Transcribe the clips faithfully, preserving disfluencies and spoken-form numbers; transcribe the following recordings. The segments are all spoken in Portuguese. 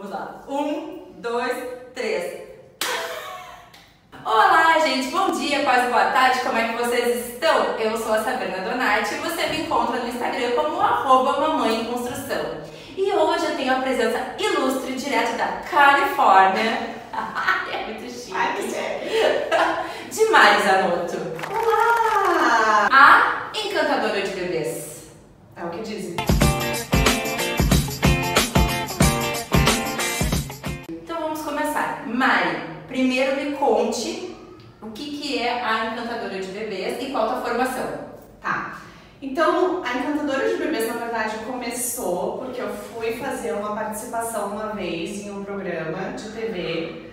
Vamos lá. Um, dois, três. Olá, gente! Bom dia, quase boa tarde, como é que vocês estão? Eu sou a Sabrina Donatti e você me encontra no Instagram como arroba mamãe em construção. E hoje eu tenho a presença ilustre, direto da Califórnia. É muito chique. Ai, que chique. De Mariana Zanotto. Olá! A encantadora de bebês. É o que dizem. Mari, primeiro me conte o que, que é a encantadora de bebês e qual a tua formação. Tá, então a encantadora de bebês na verdade começou porque eu fui fazer uma participação uma vez em um programa de T V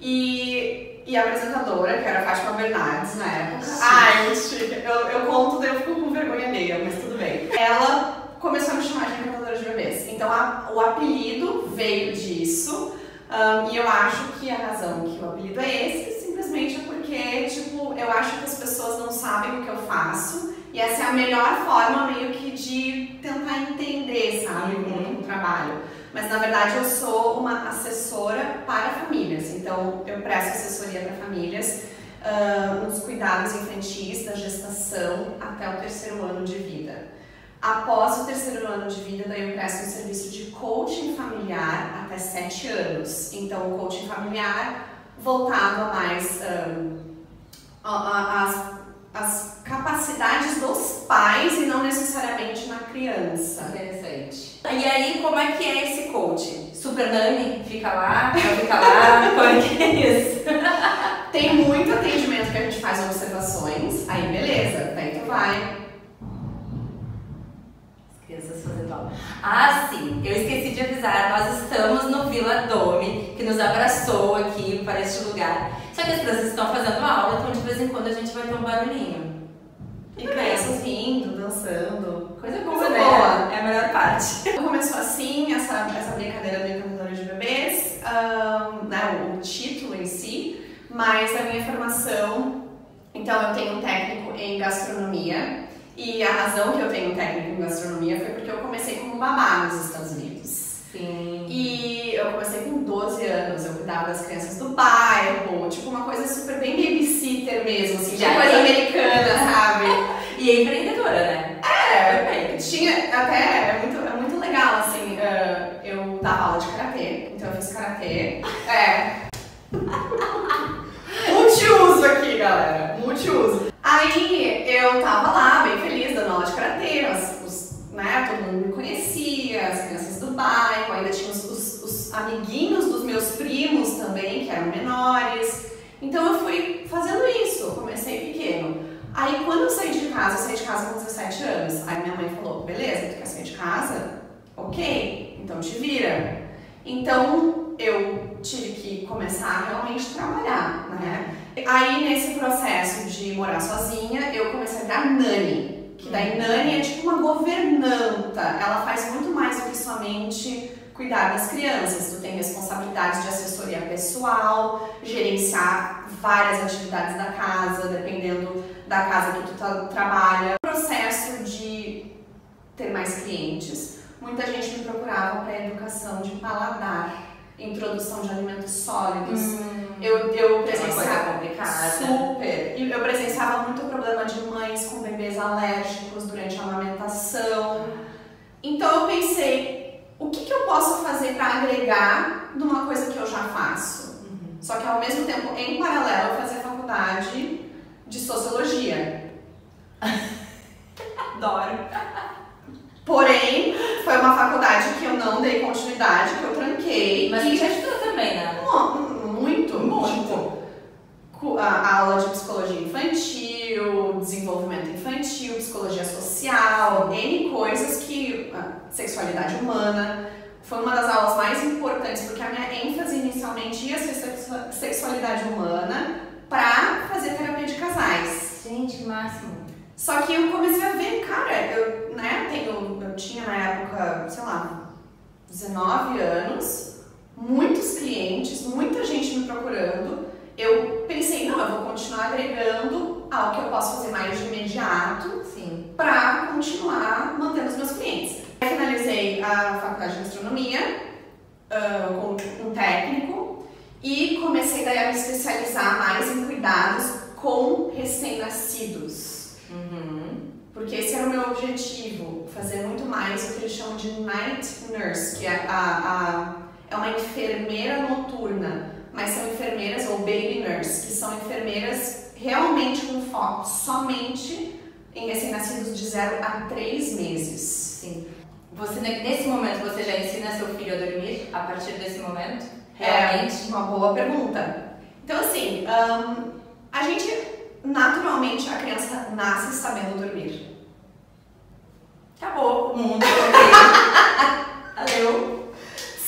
e, e a apresentadora, que era a Fátima Bernardes na época, ai, eu, eu conto, daí eu fico com vergonha alheia, mas tudo bem. Ela começou a me chamar de encantadora de bebês, então a, o apelido veio disso. Um, e eu acho que a razão que o apelido é esse, simplesmente é porque, tipo, eu acho que as pessoas não sabem o que eu faço e essa é a melhor forma meio que de tentar entender, sabe, uhum. o trabalho. Mas na verdade eu sou uma assessora para famílias, então eu presto assessoria para famílias, um, os cuidados infantis da gestação até o terceiro ano de vida. Após o terceiro ano de vida, daí eu presto um serviço de coaching familiar até sete anos. Então, o coaching familiar voltado a mais um, a, a, as, as capacidades dos pais e não necessariamente na criança. Interessante. E aí, como é que é esse coaching? Super Nani fica lá, fica lá, como é que é isso? Tem muito atendimento que a gente faz observações, aí beleza, daí tu vai. Ah, sim, eu esqueci de avisar, nós estamos no Vila Domi, que nos abraçou aqui para este lugar. Só que as crianças estão fazendo aula, então de vez em quando a gente vai ter um barulhinho. E crianças rindo, dançando, coisa boa, né? Boa. É a melhor parte. Começou assim essa, essa brincadeira do encantadora de bebês, um, né, o título em si, mas a minha formação, então eu tenho um técnico em gastronomia. E a razão que eu tenho técnico em gastronomia foi porque eu comecei como babá nos Estados Unidos. Sim. E eu comecei com doze anos, eu cuidava das crianças do bairro, tipo uma coisa super bem babysitter mesmo, assim, já coisa americana, sabe? E empreendedora, né? É, tinha até, é muito, é muito legal, assim, uh, eu dava aula de karatê, então eu fiz karatê. É. Multiuso aqui, galera, multiuso. Aí eu tava lá, bem feliz, dando aula de karatê, os, os, né, todo mundo me conhecia, as crianças do bairro, ainda tinha os, os, os amiguinhos dos meus primos também, que eram menores. Então eu fui fazendo isso, comecei pequeno. Aí quando eu saí de casa, eu saí de casa com dezessete anos. Aí minha mãe falou, beleza, tu quer sair de casa? Ok, então te vira. Então eu tive que começar a realmente trabalhar, né? Aí, nesse processo de morar sozinha, eu comecei a dar nani, que daí nani é tipo uma governanta, ela faz muito mais do que somente cuidar das crianças, tu tem responsabilidades de assessoria pessoal, gerenciar várias atividades da casa, dependendo da casa que tu trabalha. O processo de ter mais clientes, muita gente me procurava para educação de paladar, introdução de alimentos sólidos. Hum. Eu, eu presenciava super, eu presenciava muito problema de mães com bebês alérgicos durante a amamentação. Então eu pensei, o que, que eu posso fazer para agregar numa coisa que eu já faço? Uhum. Só que ao mesmo tempo, em paralelo, eu fazia faculdade de sociologia. Adoro. Porém, foi uma faculdade que eu não dei continuidade, que eu tranquei. Mas e... já estudou também, né? Bom, muito, muito. Tipo, a aula de psicologia infantil, desenvolvimento infantil, psicologia social, N coisas que... A sexualidade humana. Foi uma das aulas mais importantes, porque a minha ênfase inicialmente ia ser sexualidade humana pra fazer terapia de casais. Gente, máximo. Só que eu comecei a ver, cara, eu, né, tenho, eu tinha na época, sei lá, dezenove anos. Muitos clientes, muita gente me procurando, eu pensei, não, eu vou continuar agregando ao que eu posso fazer mais de imediato para continuar mantendo os meus clientes. Finalizei a faculdade de gastronomia uh, como um técnico e comecei daí a me especializar mais em cuidados com recém-nascidos. Uhum. Porque esse era o meu objetivo, fazer muito mais o que eles chamam de night nurse, que é, a, a, é uma enfermeira noturna, mas são enfermeiras, ou baby nurse, que são enfermeiras realmente com foco somente em recém-nascidos de zero a três meses. Sim. Você, nesse momento, você já ensina seu filho a dormir a partir desse momento? Realmente? É uma boa pergunta. Então, assim, um, a gente, naturalmente, a criança nasce sabendo dormir. Acabou o mundo. Valeu.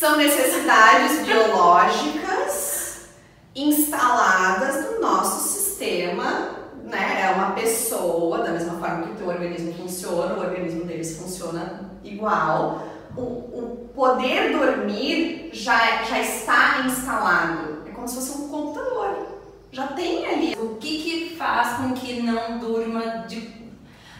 São necessidades biológicas instaladas no nosso sistema. Né? É uma pessoa, da mesma forma que o teu organismo funciona, o organismo deles funciona igual. O, o poder dormir já, já está instalado, é como se fosse um computador, já tem ali. O que que faz com que não durma de,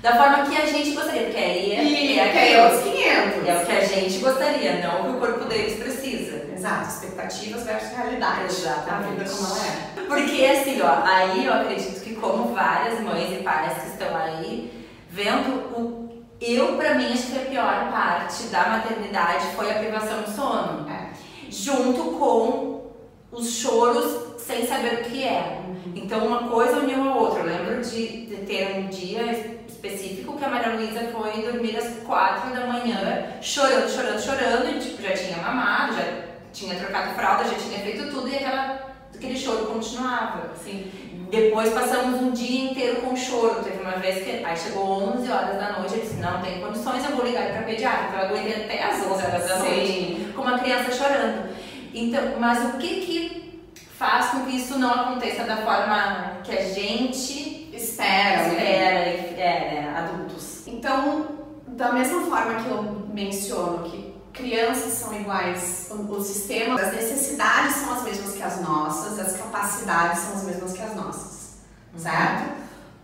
da forma que a gente gostaria? Porque aí é, e, é, que é, os quinhentos. É o que a gente gostaria, não o que o corpo deles precisa. Exato, expectativas versus realidade. Exatamente. A vida como ela é. Porque assim, ó, aí eu acredito que como várias mães e pais que estão aí, vendo o... Eu, pra mim, acho que a pior parte da maternidade foi a privação de sono. É. Junto com os choros sem saber o que é. Uhum. Então, uma coisa uniu a outra. Eu lembro de, de ter um dia específico que a Maria Luíza foi dormir às quatro da manhã, chorando, chorando, chorando, e tipo, já tinha mamado, já... tinha trocado fralda, já tinha feito tudo e aquela, aquele choro continuava, assim. Depois passamos um dia inteiro com choro. Teve uma vez que aí chegou onze horas da noite, eu disse, não tem condições, eu vou ligar para pediatra. Eu aguentei até as onze horas da noite com uma criança chorando. Então, mas o que que faz com que isso não aconteça da forma que a gente espera, espera é, adultos? Então, da mesma forma que eu menciono que crianças são iguais, o sistema, as necessidades são as mesmas que as nossas, as capacidades são as mesmas que as nossas, certo?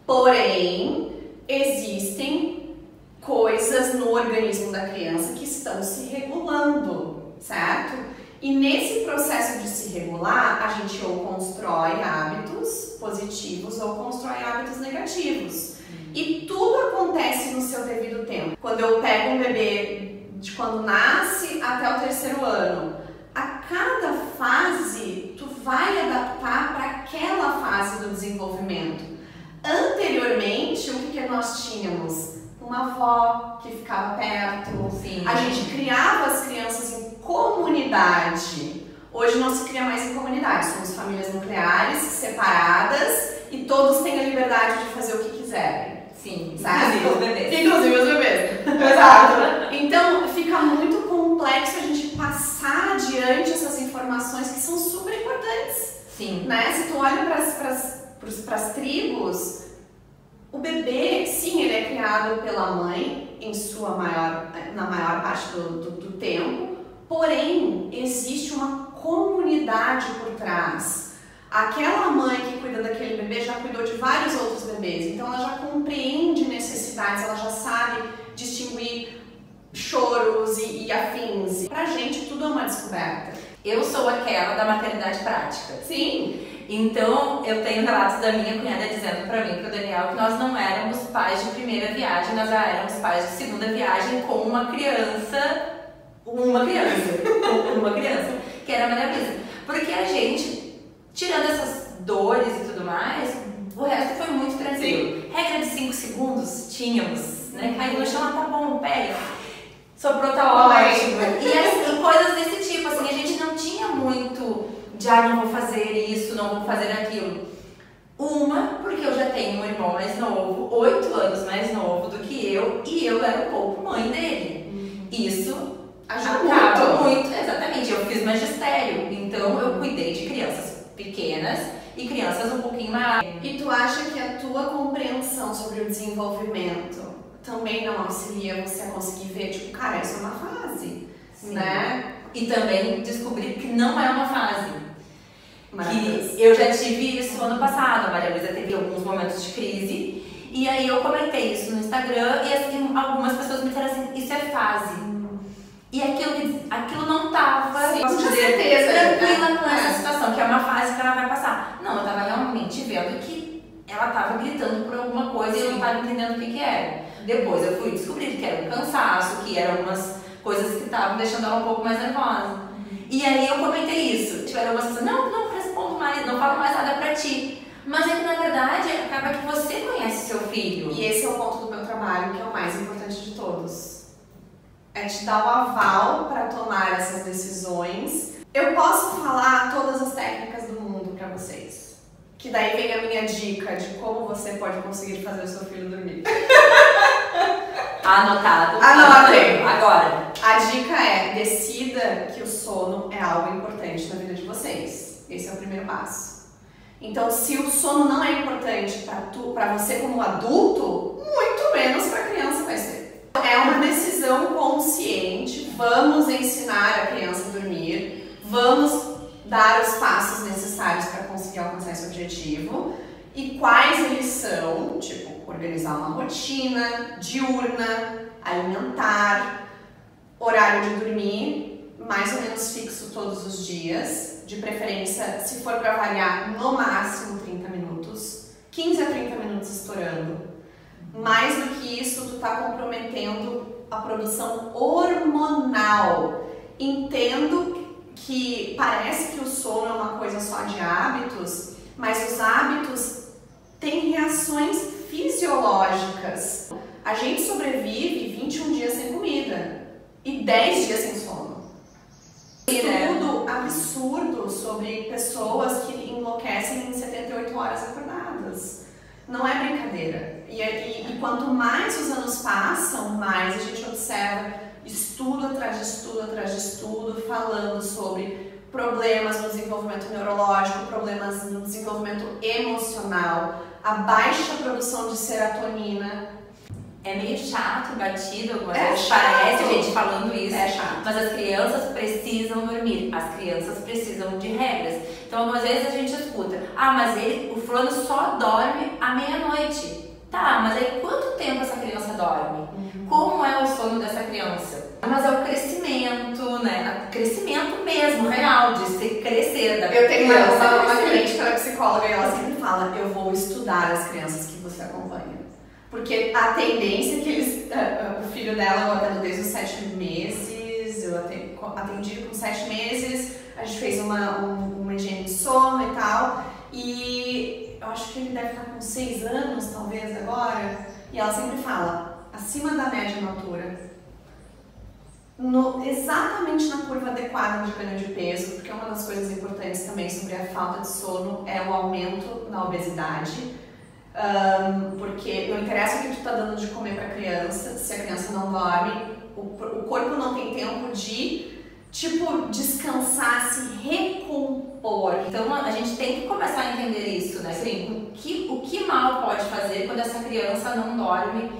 Porém, existem coisas no organismo da criança que estão se regulando, certo? E nesse processo de se regular, a gente ou constrói hábitos positivos ou constrói hábitos negativos. E tudo acontece no seu devido tempo. Quando eu pego um bebê de quando nasce até o terceiro ano, a cada fase tu vai adaptar para aquela fase do desenvolvimento. Anteriormente, o que, que nós tínhamos? Uma avó que ficava perto. Sim. A gente criava as crianças em comunidade. Hoje não se cria mais em comunidade, somos famílias nucleares, separadas, e todos têm a liberdade de fazer o que quiserem. Sim, sabe? Inclusive os bebês. Inclusive os bebês. Exato. Então fica muito complexo a gente passar adiante essas informações que são super importantes. Sim. Né? Se tu olha para as tribos, o bebê, sim, ele é criado pela mãe em sua maior, na maior parte do, do, do tempo, porém existe uma comunidade por trás. Aquela mãe que cuida daquele bebê já cuidou de vários outros bebês, então ela já compreende necessidades, ela já sabe distinguir choros e, e afins. Pra gente, tudo é uma descoberta. Eu sou aquela da maternidade prática. Sim. Então, eu tenho relatos da minha cunhada dizendo pra mim, pro Daniel, que nós não éramos pais de primeira viagem, nós já éramos pais de segunda viagem com uma criança, uma criança, uma criança, que era maravilhosa. Porque a gente... Tirando essas dores e tudo mais, o resto foi muito tranquilo. Sim. Regra de cinco segundos, tínhamos, né? Caiu no chão, tá bom, pega. Sobrou, tá ótimo. E assim, coisas desse tipo, assim, a gente não tinha muito de, ah, não vou fazer isso, não vou fazer aquilo. Uma, porque eu já tenho um irmão mais novo, oito anos mais novo do que eu, e eu era um pouco mãe dele. Isso acaba muito. muito. Exatamente, eu fiz magistério, então eu cuidei de crianças pequenas e crianças um pouquinho maiores. E tu acha que a tua compreensão sobre o desenvolvimento também não auxilia você a conseguir ver, tipo, cara, isso é uma fase, sim, né? E também descobrir que não é uma fase. Mas... que eu já tive isso ano passado, a Maria Luíza teve alguns momentos de crise, e aí eu comentei isso no Instagram, e assim, algumas pessoas me disseram assim, isso é fase. e aquilo, aquilo não estava tranquila com essa situação, que é uma fase que ela vai passar. Não, eu estava realmente vendo que ela estava gritando por alguma coisa e eu não estava entendendo o que que era. Depois eu fui descobrir que era um cansaço, que eram umas coisas que estavam deixando ela um pouco mais nervosa. E aí eu comentei isso, tipo, era uma sensação, não, não respondo mais, não falo mais nada pra ti. Mas é que na verdade acaba que você conhece seu filho. E esse é o ponto do meu trabalho, que é o mais importante de todos. É te dar o aval para tomar essas decisões. Eu posso falar todas as técnicas do mundo pra vocês. Que daí vem a minha dica de como você pode conseguir fazer o seu filho dormir. Anotado. Anotem. Agora. A dica é, decida que o sono é algo importante na vida de vocês. Esse é o primeiro passo. Então, se o sono não é importante pra tu, pra você como adulto, muito menos pra criança vai ser. É uma decisão consciente, vamos ensinar a criança a dormir, vamos dar os passos necessários para conseguir alcançar esse objetivo e quais eles são, tipo, organizar uma rotina diurna, alimentar, horário de dormir, mais ou menos fixo todos os dias. De preferência, se for para variar, no máximo trinta minutos, quinze a trinta minutos estourando. Mais do que isso, tu tá comprometendo a produção hormonal. Entendo que parece que o sono é uma coisa só de hábitos, mas os hábitos têm reações fisiológicas. A gente sobrevive vinte e um dias sem comida e dez dias sem sono. Estudo absurdo sobre pessoas que enlouquecem em setenta e oito horas acordadas. Não é brincadeira. E, e, e quanto mais os anos passam, mais a gente observa estudo atrás de estudo atrás de estudo, falando sobre problemas no desenvolvimento neurológico, problemas no desenvolvimento emocional, a baixa produção de serotonina. É meio chato, batido, algumas é vezes chato. Parece a gente falando isso, é chato. Mas as crianças precisam dormir, as crianças precisam de regras. Então algumas vezes a gente escuta, ah, mas ele, o fulano só dorme à meia-noite. Tá, mas aí quanto tempo essa criança dorme? Uhum. Como é o sono dessa criança? Mas é o crescimento, né? O crescimento mesmo, real, de se crescer. Da eu tenho criança, uma, uma cliente que era psicóloga e ela sempre fala, eu vou estudar as crianças que você acompanha. Porque a tendência que eles... O filho dela eu atendo desde os sete meses, eu atendi com sete meses, a gente fez uma, um, uma higiene de sono e tal, e eu acho que ele deve estar com seis anos, talvez, agora, e ela sempre fala, acima da média na altura, no, exatamente na curva adequada de ganho de peso, porque uma das coisas importantes também sobre a falta de sono é o aumento na obesidade. Um, porque não interessa o que tu tá dando de comer pra criança, se a criança não dorme, o, o corpo não tem tempo de, tipo, descansar, se recompor. Então a gente tem que começar a entender isso, né? Sim. O que, o que mal pode fazer quando essa criança não dorme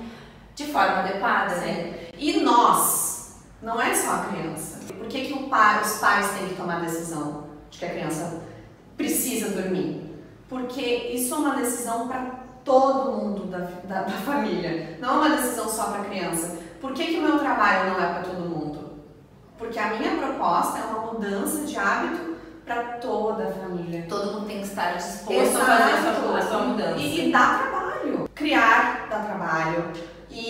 de forma adequada, né? E nós, não é só a criança. Por que que o pai, os pais têm que tomar a decisão de que a criança precisa dormir? Porque isso é uma decisão para todo mundo da, da, da família, não é uma decisão só para criança. Por que que o meu trabalho não é para todo mundo? Porque a minha proposta é uma mudança de hábito para toda a família. Todo mundo tem que estar disposto Exato. a fazer a sua, a sua mudança. E, e dá trabalho. Criar dá trabalho. E,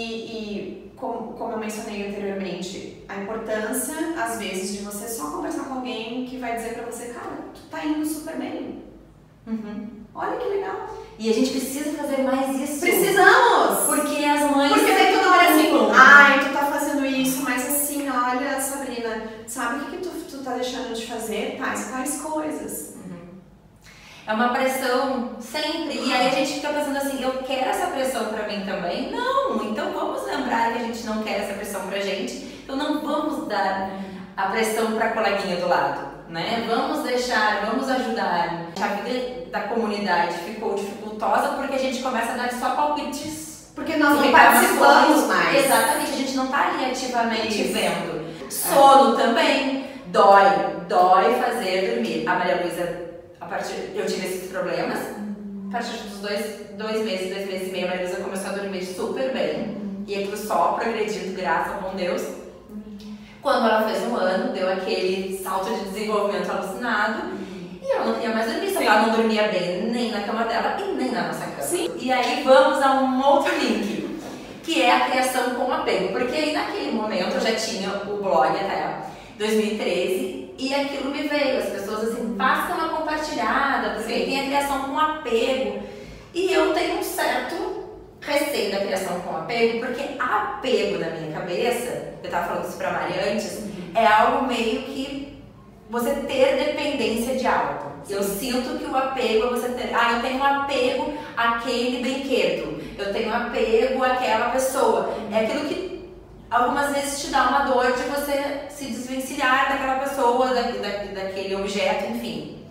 e como, como eu mencionei anteriormente, a importância, às vezes, de você só conversar com alguém que vai dizer para você, cara, tu tá indo super bem. Uhum. Olha que legal. E a gente precisa fazer mais isso. Precisamos! Porque as mães... Porque daí toda hora é assim, ai, tu tá fazendo isso, mas assim, olha, Sabrina, sabe o que, que tu, tu tá deixando de fazer? Tais, tais coisas. Uhum. É uma pressão sempre. E aí a gente fica pensando assim, eu quero essa pressão pra mim também? Não, então vamos lembrar que a gente não quer essa pressão pra gente. Então não vamos dar a pressão pra coleguinha do lado. Né? Vamos deixar, vamos ajudar. A vida da comunidade ficou dificultosa porque a gente começa a dar só palpites. Porque nós não participamos mais. Exatamente, a gente não está ali ativamente Isso. vendo. Sono é. também. Dói, dói fazer dormir. A Maria Luíza, a partir, eu tive esses problemas. A partir dos dois, dois meses, dois meses e meio, a Maria Luíza começou a dormir super bem. E aquilo só progredindo, graças ao bom Deus. Quando ela fez um ano, deu aquele salto de desenvolvimento alucinado. Uhum. E ela não queria mais dormir, só que ela não dormia bem nem na cama dela e nem na nossa cama. Sim. E aí vamos a um outro link, que é a criação com apego. Porque aí naquele momento eu já tinha o blog até dois mil e treze e aquilo me veio. As pessoas assim, passam uma compartilhada, porque aí tem a criação com apego. E eu tenho um certo receio da criação com apego, porque apego na minha cabeça, eu tava falando isso pra Mari antes, é algo meio que você ter dependência de algo. Eu sinto que o apego é você ter, ah, eu tenho um apego àquele brinquedo, eu tenho apego àquela pessoa. É aquilo que algumas vezes te dá uma dor de você se desvencilhar daquela pessoa, da, da, daquele objeto, enfim.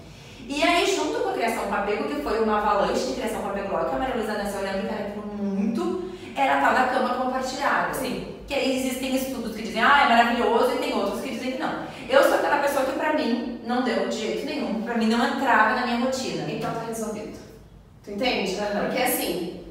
E aí, junto com a criação com apego, que foi uma avalanche de criação com apego, que a Maria Luíza nasceu olhando para ela muito, era a tal da cama compartilhada. Sim. Que aí existem estudos que dizem, ah, é maravilhoso, e tem outros que dizem que não. Eu sou aquela pessoa que pra mim não deu de jeito nenhum, pra mim não entrava na minha rotina. Então tá resolvido. Tu entende? Uhum. Porque assim,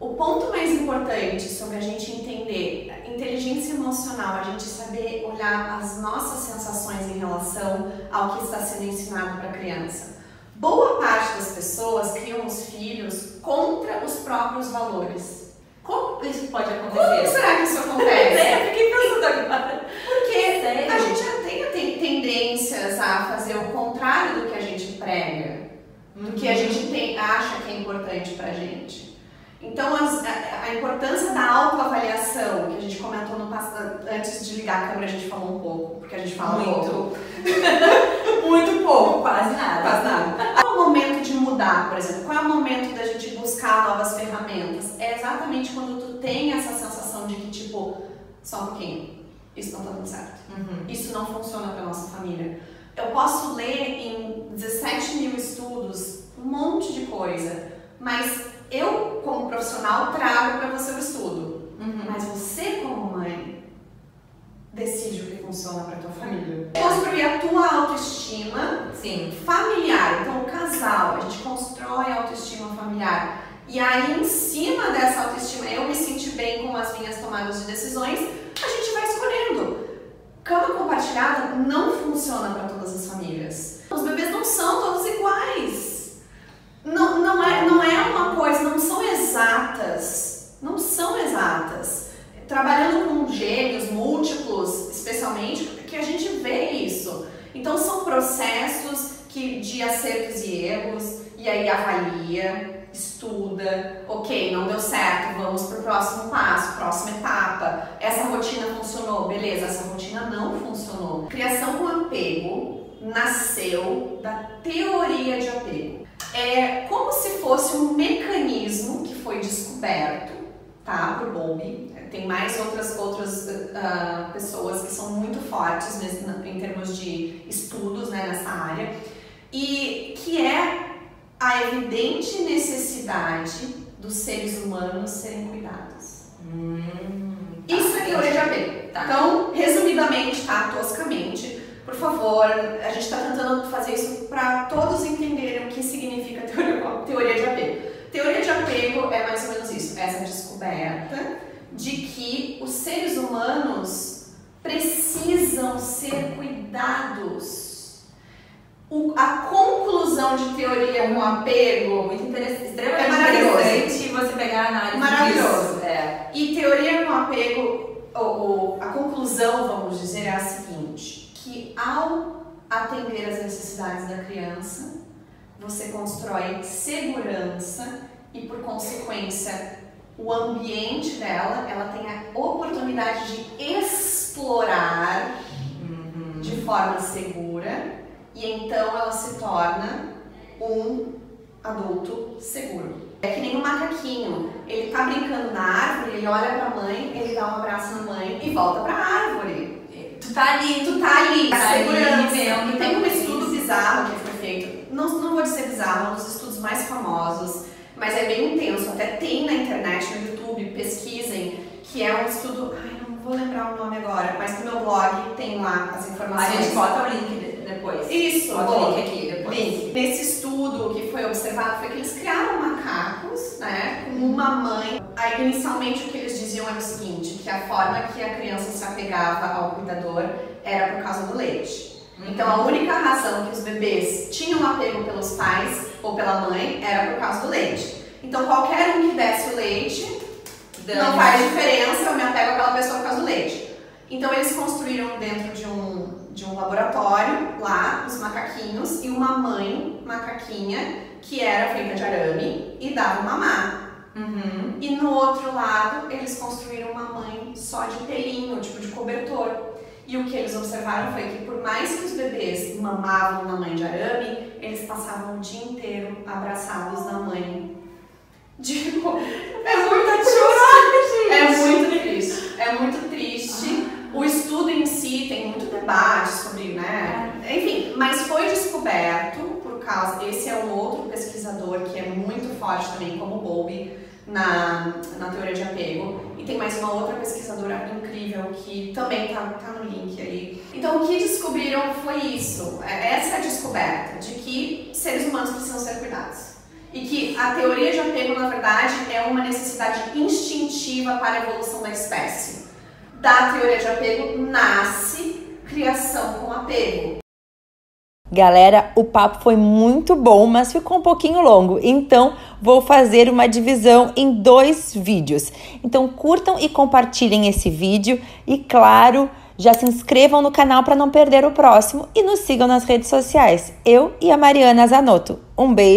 o ponto mais importante sobre a gente entender a inteligência emocional, a gente saber olhar as nossas sensações em relação ao que está sendo ensinado para a criança. Boa parte das pessoas criam os filhos contra os próprios valores. Como isso pode acontecer? Como será que isso acontece? É, fiquei pensando agora. Porque a gente já tem, tem tendências a fazer o contrário do que a gente prega, do que a gente tem, acha que é importante para a gente. Então, a, a importância da autoavaliação, que a gente comentou no passado, antes de ligar a câmera, a gente falou um pouco, porque a gente fala muito. Pouco. Muito pouco, quase nada. Quase nada. Qual é o momento de mudar, por exemplo? Qual é o momento da gente buscar novas ferramentas? É exatamente quando tu tem essa sensação de que, tipo, só um pouquinho, isso não tá dando certo. Uhum. Isso não funciona pra nossa família. Eu posso ler em dezessete mil estudos um monte de coisa, mas eu, como profissional, trago para você o estudo, uhum. mas você, como mãe, decide o que funciona para tua família. Construir a tua autoestima. Sim. Familiar, então o casal, a gente constrói a autoestima familiar. E aí, em cima dessa autoestima, eu me senti bem com as minhas tomadas de decisões, a gente vai escolhendo. Cama compartilhada não funciona para todas as famílias. Os bebês não são todos iguais. Não, não, é, não é uma coisa, não são exatas, não são exatas. Trabalhando com gêmeos, múltiplos, especialmente, porque a gente vê isso. Então são processos que, de acertos e erros, e aí avalia, estuda, ok, não deu certo, vamos para o próximo passo, próxima etapa. Essa rotina funcionou, beleza, essa rotina não funcionou. Criação com apego nasceu da teoria de apego. É como se fosse um mecanismo que foi descoberto, tá, por Bowlby. Tem mais outras, outras uh, pessoas que são muito fortes nesse, em termos de estudos, né, nessa área, e que é a evidente necessidade dos seres humanos serem cuidados. Hum, tá. Isso é teoria de apego. Tá. Então, resumidamente, tá, toscamente, por favor, a gente está tentando fazer isso para todos entenderem o que significa teoria, teoria de apego. Teoria de apego é mais ou menos isso, essa descoberta de que os seres humanos precisam ser cuidados. O, a conclusão de teoria com apego, muito interessante, extremamente é maravilhoso. Interessante você pegar a análise maravilhoso. Disso. É. E teoria com apego, ou, ou, a conclusão, vamos dizer, é a seguinte. Que ao atender as necessidades da criança, você constrói segurança e, por consequência, o ambiente dela, ela tem a oportunidade de explorar uhum. de forma segura e então ela se torna um adulto seguro. É que nem um macaquinho, ele tá brincando na árvore, ele olha pra mãe, ele dá um abraço na mãe e volta pra árvore. Tu tá ali, tu tá ali, tá segurança. Mesmo. E tem um estudo bizarro que foi feito, não, não vou dizer bizarro, é um dos estudos mais famosos, mas é bem intenso, até tem na internet, no YouTube, pesquisem, que é um estudo, ai, não vou lembrar o nome agora, mas no meu blog tem lá as informações. A gente bota o link depois. Isso, bota o link aqui depois. Link. Nesse estudo que foi observado foi que eles criaram macacos, né, com uma mãe. Aí inicialmente o que eles diziam diziam era o seguinte, que a forma que a criança se apegava ao cuidador era por causa do leite. Então a única razão que os bebês tinham apego pelos pais ou pela mãe era por causa do leite. Então qualquer um que desse o leite, não faz diferença, eu me apego àquela pessoa por causa do leite. Então eles construíram dentro de um, de um laboratório lá os macaquinhos e uma mãe macaquinha que era feita de arame e dava mamar. Uhum. E no outro lado, eles construíram uma mãe só de pelinho, tipo de cobertor. E o que eles observaram foi que por mais que os bebês mamavam na mãe de arame, eles passavam o dia inteiro abraçados na mãe. Tipo, é muito triste. É muito triste. É muito triste. O estudo em si tem muito debate sobre, né? Enfim, mas foi descoberto por causa... Esse é um outro pesquisador que é muito forte também, como o Bowlby, Na, na teoria de apego, e tem mais uma outra pesquisadora incrível que também tá, tá no link aí. Então o que descobriram foi isso, essa descoberta de que seres humanos precisam ser cuidados e que a teoria de apego na verdade é uma necessidade instintiva para a evolução da espécie. Da teoria de apego nasce criação com apego. Galera, o papo foi muito bom, mas ficou um pouquinho longo, então vou fazer uma divisão em dois vídeos. Então curtam e compartilhem esse vídeo e, claro, já se inscrevam no canal para não perder o próximo e nos sigam nas redes sociais. Eu e a Mariana Zanotto. Um beijo!